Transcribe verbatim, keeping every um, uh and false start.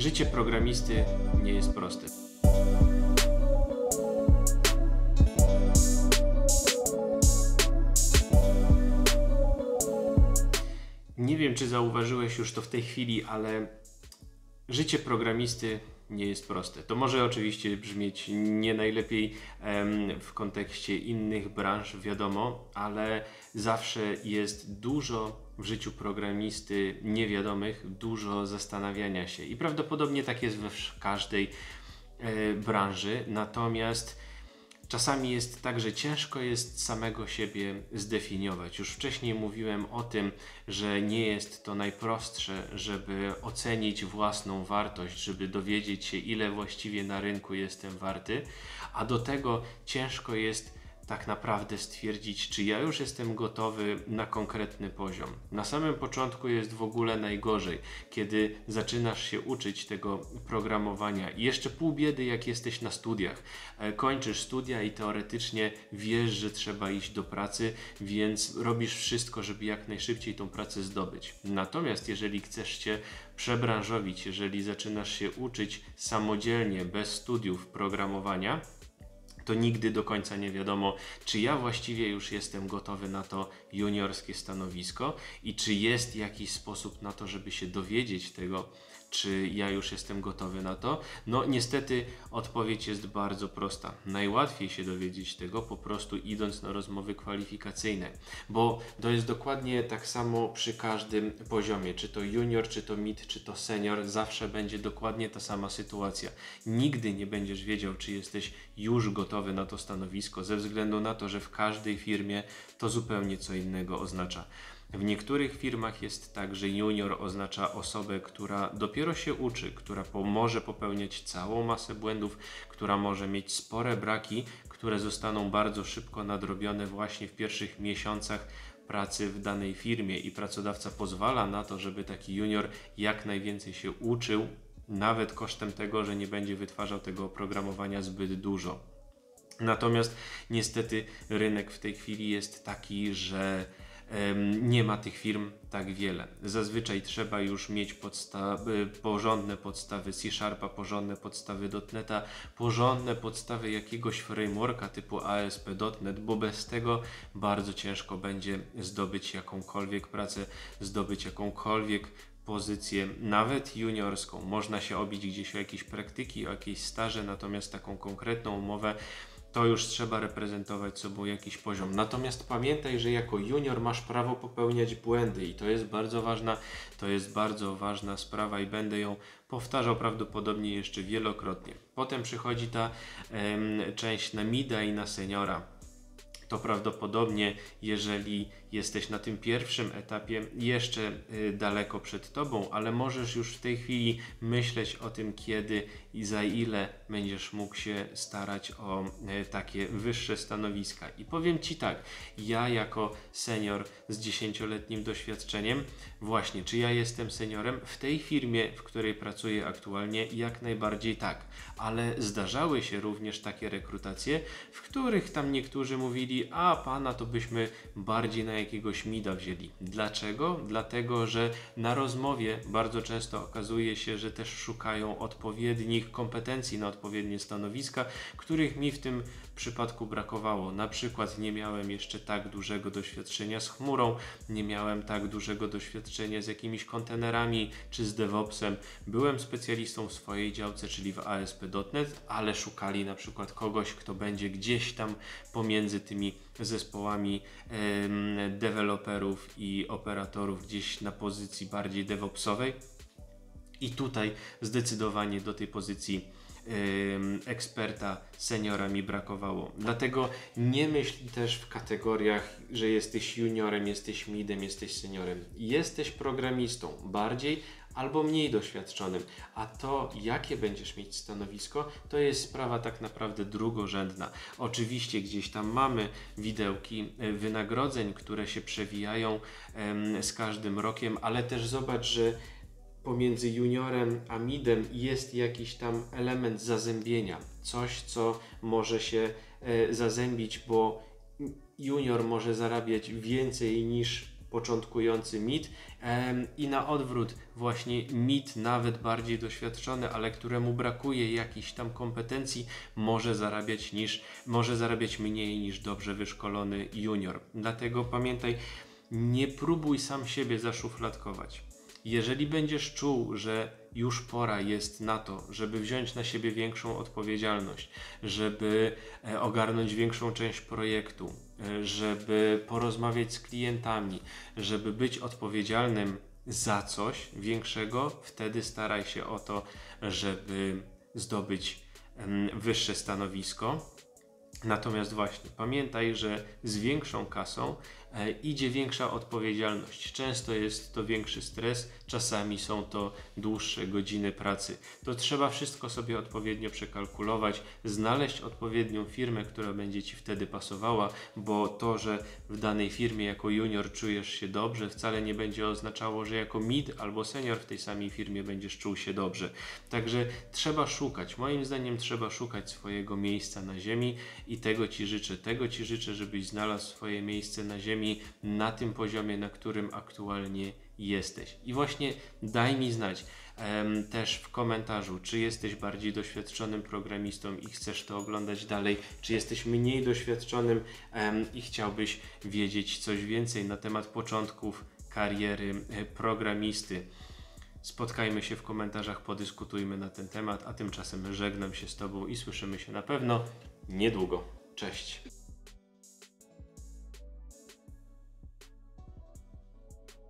Życie programisty nie jest proste. Nie wiem, czy zauważyłeś już to w tej chwili, ale życie programisty nie jest proste. To może oczywiście brzmieć nie najlepiej w kontekście innych branż, wiadomo, ale zawsze jest dużo w życiu programisty niewiadomych, dużo zastanawiania się i prawdopodobnie tak jest we każdej branży. Natomiast czasami jest tak, że ciężko jest samego siebie zdefiniować. Już wcześniej mówiłem o tym, że nie jest to najprostsze, żeby ocenić własną wartość, żeby dowiedzieć się, ile właściwie na rynku jestem warty, a do tego ciężko jest tak naprawdę stwierdzić, czy ja już jestem gotowy na konkretny poziom. Na samym początku jest w ogóle najgorzej, kiedy zaczynasz się uczyć tego programowania. I jeszcze pół biedy, jak jesteś na studiach. Kończysz studia i teoretycznie wiesz, że trzeba iść do pracy, więc robisz wszystko, żeby jak najszybciej tą pracę zdobyć. Natomiast jeżeli chcesz się przebranżowić, jeżeli zaczynasz się uczyć samodzielnie, bez studiów programowania, to nigdy do końca nie wiadomo, czy ja właściwie już jestem gotowy na to juniorskie stanowisko i czy jest jakiś sposób na to, żeby się dowiedzieć tego, czy ja już jestem gotowy na to. No niestety odpowiedź jest bardzo prosta. Najłatwiej się dowiedzieć tego po prostu idąc na rozmowy kwalifikacyjne, bo to jest dokładnie tak samo przy każdym poziomie, czy to junior, czy to mid, czy to senior, zawsze będzie dokładnie ta sama sytuacja. Nigdy nie będziesz wiedział, czy jesteś już gotowy na to stanowisko, ze względu na to, że w każdej firmie to zupełnie co innego oznacza. W niektórych firmach jest tak, że junior oznacza osobę, która dopiero się uczy, która może popełniać całą masę błędów, która może mieć spore braki, które zostaną bardzo szybko nadrobione właśnie w pierwszych miesiącach pracy w danej firmie i pracodawca pozwala na to, żeby taki junior jak najwięcej się uczył, nawet kosztem tego, że nie będzie wytwarzał tego oprogramowania zbyt dużo. Natomiast niestety rynek w tej chwili jest taki, że nie ma tych firm tak wiele. Zazwyczaj trzeba już mieć podstawy, porządne podstawy C Sharpa, porządne podstawy dot neta, porządne podstawy jakiegoś frameworka typu A S P kropka net, bo bez tego bardzo ciężko będzie zdobyć jakąkolwiek pracę, zdobyć jakąkolwiek pozycję, nawet juniorską. Można się obić gdzieś o jakieś praktyki, o jakieś staże, natomiast taką konkretną umowę to już trzeba reprezentować sobą jakiś poziom. Natomiast pamiętaj, że jako junior masz prawo popełniać błędy i to jest bardzo ważna, to jest bardzo ważna sprawa i będę ją powtarzał prawdopodobnie jeszcze wielokrotnie. Potem przychodzi ta em, część na mida i na seniora. To prawdopodobnie, jeżeli jesteś na tym pierwszym etapie, jeszcze daleko przed Tobą, ale możesz już w tej chwili myśleć o tym, kiedy i za ile będziesz mógł się starać o takie wyższe stanowiska. I powiem Ci tak, ja jako senior z dziesięcioletnim doświadczeniem, właśnie, czy ja jestem seniorem? W tej firmie, w której pracuję aktualnie, jak najbardziej tak, ale zdarzały się również takie rekrutacje, w których tam niektórzy mówili, a pana to byśmy bardziej na jakiegoś mida wzięli. Dlaczego? Dlatego, że na rozmowie bardzo często okazuje się, że też szukają odpowiednich kompetencji na odpowiednie stanowiska, których mi w tym przypadku brakowało. Na przykład nie miałem jeszcze tak dużego doświadczenia z chmurą, nie miałem tak dużego doświadczenia z jakimiś kontenerami czy z DevOpsem. Byłem specjalistą w swojej działce, czyli w A S P kropka net, ale szukali na przykład kogoś, kto będzie gdzieś tam pomiędzy tymi zespołami y, deweloperów i operatorów gdzieś na pozycji bardziej DevOpsowej i tutaj zdecydowanie do tej pozycji eksperta seniora mi brakowało. Dlatego nie myśl też w kategoriach, że jesteś juniorem, jesteś midem, jesteś seniorem. Jesteś programistą bardziej albo mniej doświadczonym, a to jakie będziesz mieć stanowisko, to jest sprawa tak naprawdę drugorzędna. Oczywiście gdzieś tam mamy widełki wynagrodzeń, które się przewijają em, z każdym rokiem, ale też zobacz, że pomiędzy juniorem a midem jest jakiś tam element zazębienia. Coś, co może się e, zazębić, bo junior może zarabiać więcej niż początkujący mid i na odwrót właśnie mid, nawet bardziej doświadczony, ale któremu brakuje jakichś tam kompetencji, może zarabiać, niż, może zarabiać mniej niż dobrze wyszkolony junior. Dlatego pamiętaj, nie próbuj sam siebie zaszufladkować. Jeżeli będziesz czuł, że już pora jest na to, żeby wziąć na siebie większą odpowiedzialność, żeby ogarnąć większą część projektu, żeby porozmawiać z klientami, żeby być odpowiedzialnym za coś większego, wtedy staraj się o to, żeby zdobyć wyższe stanowisko. Natomiast właśnie pamiętaj, że z większą kasą idzie większa odpowiedzialność. Często jest to większy stres, czasami są to dłuższe godziny pracy. To trzeba wszystko sobie odpowiednio przekalkulować, znaleźć odpowiednią firmę, która będzie Ci wtedy pasowała, bo to, że w danej firmie jako junior czujesz się dobrze, wcale nie będzie oznaczało, że jako mid albo senior w tej samej firmie będziesz czuł się dobrze. Także trzeba szukać, moim zdaniem trzeba szukać swojego miejsca na ziemi i tego Ci życzę, tego Ci życzę, żebyś znalazł swoje miejsce na ziemi na tym poziomie, na którym aktualnie jesteś. I właśnie daj mi znać em, też w komentarzu, czy jesteś bardziej doświadczonym programistą i chcesz to oglądać dalej, czy jesteś mniej doświadczonym em, i chciałbyś wiedzieć coś więcej na temat początków kariery programisty. Spotkajmy się w komentarzach, podyskutujmy na ten temat, a tymczasem żegnam się z Tobą i słyszymy się na pewno niedługo. Cześć!